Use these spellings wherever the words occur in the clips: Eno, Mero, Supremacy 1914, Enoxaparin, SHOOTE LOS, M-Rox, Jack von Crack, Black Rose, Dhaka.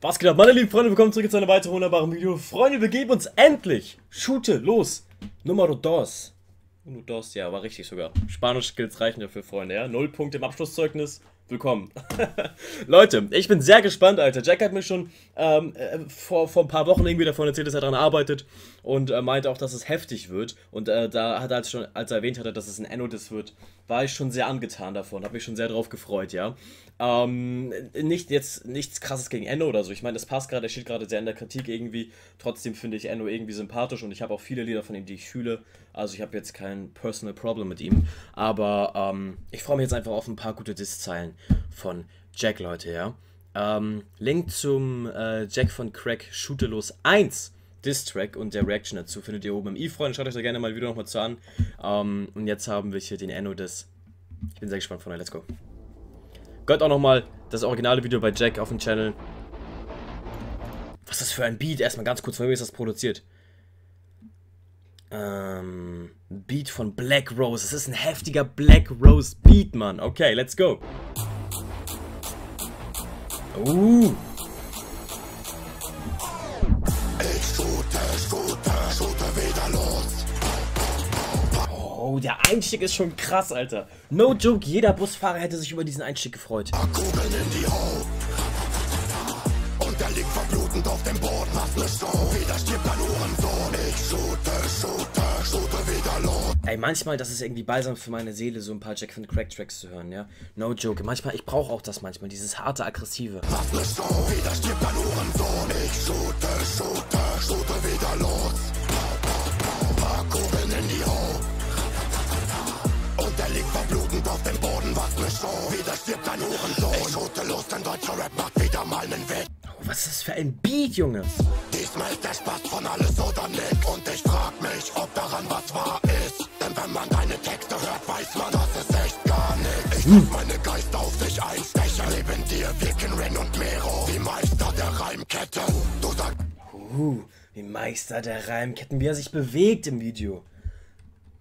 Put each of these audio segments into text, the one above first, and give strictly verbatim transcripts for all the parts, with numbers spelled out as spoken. Was geht ab, meine lieben Freunde? Willkommen zurück zu einem weiteren wunderbaren Video. Freunde, wir geben uns endlich Shoote los. Numero dos. Uno dos, ja, war richtig sogar. Spanisch-Skills reichen dafür, Freunde, ja. Null Punkte im Abschlusszeugnis. Willkommen. Leute, ich bin sehr gespannt, Alter. Jack hat mir schon ähm, vor, vor ein paar Wochen irgendwie davon erzählt, dass er daran arbeitet und äh, meinte auch, dass es heftig wird. Und äh, da hat er als, schon, als er erwähnt hatte, dass es ein Eno-Diss wird, war ich schon sehr angetan davon. Habe mich schon sehr drauf gefreut, ja. Ähm, nicht jetzt nichts Krasses gegen Eno oder so. Ich meine, das passt gerade, er steht gerade sehr in der Kritik irgendwie. Trotzdem finde ich Eno irgendwie sympathisch und ich habe auch viele Lieder von ihm, die ich fühle. Also ich habe jetzt kein Personal Problem mit ihm. Aber ähm, ich freue mich jetzt einfach auf ein paar gute Diss-Zeilen von Jack, Leute, ja. Ähm, Link zum äh, Jack von Crack Shoote los eins Diss-Track und der Reaction dazu findet ihr oben im i, Freunde. Schaut euch da gerne mal wieder nochmal zu an. Ähm, und jetzt haben wir hier den Eno-Diss. Ich bin sehr gespannt, Freunde. Let's go. Gehört auch nochmal das originale Video bei Jack auf dem Channel. Was ist das für ein Beat? Erstmal ganz kurz, von wem ist das produziert? Ähm, Beat von Black Rose. Das ist ein heftiger Black Rose Beat, Mann. Okay, let's go. Uh. Oh, der Einstieg ist schon krass, Alter. No joke, jeder Busfahrer hätte sich über diesen Einstieg gefreut. Und der liegt verblutend auf dem Board, macht ne Show. Weder stirbt an Uhrensohn. Ich shoote, shoote, shoote wieder los. Ey, manchmal, das ist irgendwie balsam für meine Seele, so ein paar Jack von Crack Tracks zu hören, ja. No joke. Manchmal, ich brauche auch das manchmal, dieses harte, aggressive. Macht ne Show. Weder stirbt an Uhrensohn. Ich shoote, shoote, shoote wieder los. Paar Kugeln in die Haut. Und der liegt verblutend auf dem Boden, macht ne Show. Weder stirbt an Uhrensohn. Ich shoote los, denn deutscher Rap macht wieder mal nen Weg. Was ist das für ein Beat, Junge? Diesmal ist der Spaß von alles oder nix. Und ich frag mich, ob daran was wahr ist. Denn wenn man deine Texte hört, weiß man, das ist echt gar nix. Ich muss meine Geister auf dich einstechen. Neben dir wirken Ren und Mero wie Meister der Reimkette. Du sagst... Uh, wie Meister der Reimketten, wie er sich bewegt im Video.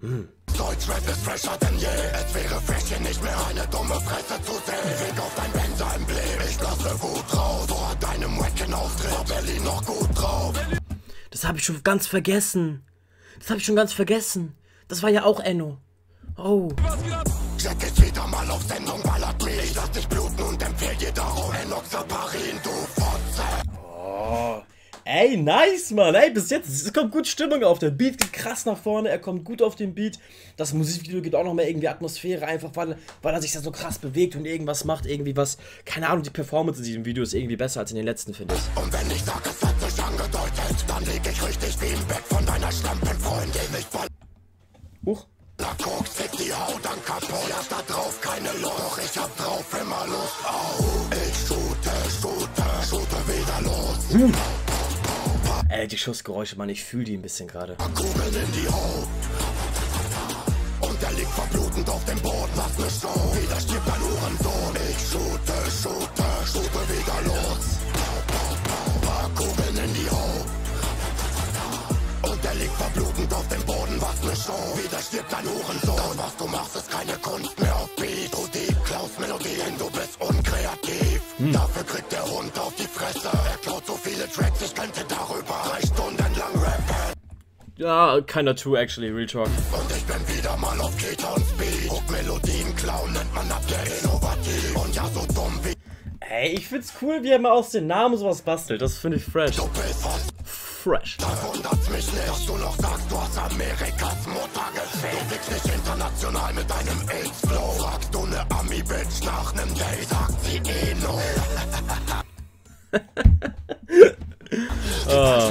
Hm. Deutschrap ist fresher denn je. Es wäre fresh, nicht mehr eine dumme Fresse zu sehen. Fick auf dein Benzer im Blick. Ich lasse Wut raus. Vor deinem Wacken-Auftritt war Berlin noch gut drauf. Das habe ich schon ganz vergessen. Das habe ich schon ganz vergessen. Das war ja auch Eno. Oh. Jack ist wieder mal auf Sendung, ballert mich. Ich lass dich bluten und empfehle dir darum Enoxaparin, du Fotze. Oh. Ey, nice, Mann. Ey, bis jetzt, es kommt gut Stimmung auf. Der Beat geht krass nach vorne, er kommt gut auf den Beat. Das Musikvideo geht auch noch mal irgendwie Atmosphäre, einfach weil, weil er sich da so krass bewegt und irgendwas macht, irgendwie was. Keine Ahnung, die Performance in diesem Video ist irgendwie besser als in den letzten, finde ich. Und wenn ich sag, es hat sich angedeutet, dann leg ich richtig viel weg von deiner Schlampenfreundin. Ich voll... Huch. Na, guck, fick die Haut dann kaputt. Ja, da drauf keine Lust. Doch ich hab drauf immer Lust. Au, ich shoote, shoote, shoote wieder los. Hm. Ey, die Schussgeräusche, Mann, ich fühle die ein bisschen gerade. Kugeln in die Haut. Und der liegt verblutend auf dem Boden, macht ne Show. Wieder stirbt ein Uhrensohn. Ich shoote, shoote, shoote wieder los. Paar Kugeln in die Haut. Und der liegt verblutend auf dem Boden, macht ne Show. Wieder stirbt ein Uhrensohn. Das, was du machst, ist keine Kunst mehr auf Beat. Du die Klaus-Melodien, du bist unkreativ. Hm. Dafür kriegt der Hund auf die Fresse. Er klaut so viele Tracks, ich könnte darüber drei Stunden lang rappen. Ja, kinda true actually, real talk. Und ich bin wieder mal auf Keter und Speed. Guck, Melodien klauen nennt man ab der innovativ. Und ja, so dumm wie... Ey, ich find's cool, wie er mal aus den Namen sowas bastelt. Das finde ich fresh. Du bist was? Fresh. Das wundert's mich nicht, dass du noch sagst, du hast Amerikas Mutter gefällt. Du wickst nicht international mit deinem AIDS-Flow. Fragst du ne Ami-Bitch nach nem Date, sagt sie eh no. Oh.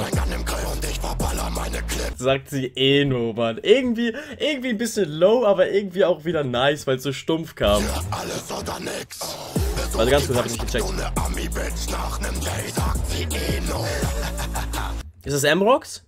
Sagt sie Eno, Mann. Irgendwie, irgendwie ein bisschen low, aber irgendwie auch wieder nice, weil es so stumpf kam. Ja, alles oder nix. Oh. Also ganz kurz, hab ich nicht gecheckt. Ist das M-Rox?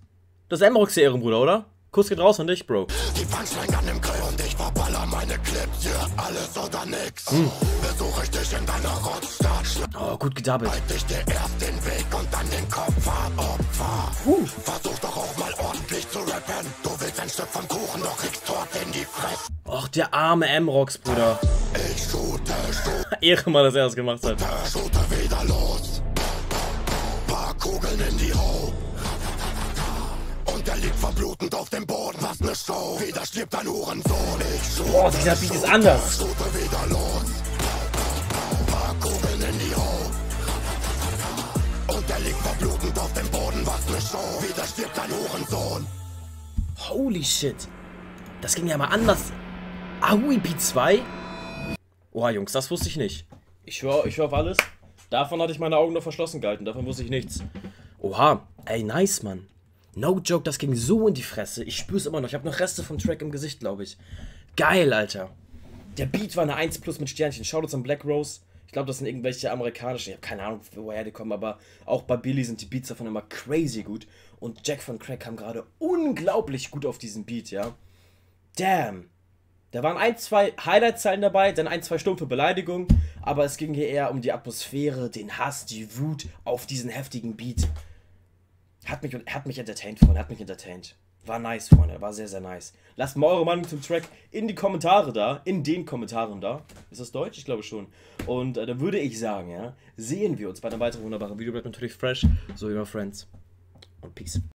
Das ist M-Rox hier, Ehrenbruder, oder? Kuss geht raus an dich, Bro. Die Punchline an dem Grill und ich verballer meine Clips. Ja, alles oder nix. Hm. Besuche ich dich in deiner Rottstadt. Oh, gut gedabbelt. Halt dich dir erst den Weg und dann den Kopf ab, Opfer. Huh. Versuch doch auch mal ordentlich zu rappen. Du willst ein Stück vom Kuchen, doch kriegst Torte in die Fresse. Och, der arme M-Rox, Bruder. Ich shoote, shoote. Ehre mal, dass er das gemacht hat. Shoote wieder los. Schützen in die Ho. Und er liegt verblutend auf dem Boden. Was ne Show. Wieder schlägt ein Hurensohn. Boah, dieser Beat ist anders. Und er liegt verblutend auf dem Boden. Was ne Show. Wieder schlägt ein Hurensohn. Holy shit. Das ging ja mal anders. A U I P zwei? Oha, Jungs, das wusste ich nicht. Ich schwör, ich schwör auf alles. Davon hatte ich meine Augen noch verschlossen gehalten. Davon wusste ich nichts. Oha. Ey, nice, Mann. No joke, das ging so in die Fresse. Ich spür's immer noch. Ich habe noch Reste vom Track im Gesicht, glaube ich. Geil, Alter. Der Beat war eine eins plus mit Sternchen. Shoutouts an Black Rose. Ich glaube, das sind irgendwelche amerikanischen. Ich habe keine Ahnung, woher die kommen, aber auch bei Billy sind die Beats davon immer crazy gut. Und Jack von Crack kam gerade unglaublich gut auf diesen Beat, ja. Damn. Da waren ein, zwei Highlight-Zeilen dabei, dann ein, zwei stumpfe Beleidigungen, aber es ging hier eher um die Atmosphäre, den Hass, die Wut auf diesen heftigen Beat. Hat mich, hat mich entertained, Freunde, hat mich entertained. War nice, Freunde, war sehr, sehr nice. Lasst mal eure Meinung zum Track in die Kommentare da, in den Kommentaren da. Ist das Deutsch? Ich glaube schon. Und äh, dann würde ich sagen, ja, sehen wir uns bei einem weiteren wunderbaren Video. Bleibt natürlich fresh, so wie immer, Friends. Und Peace.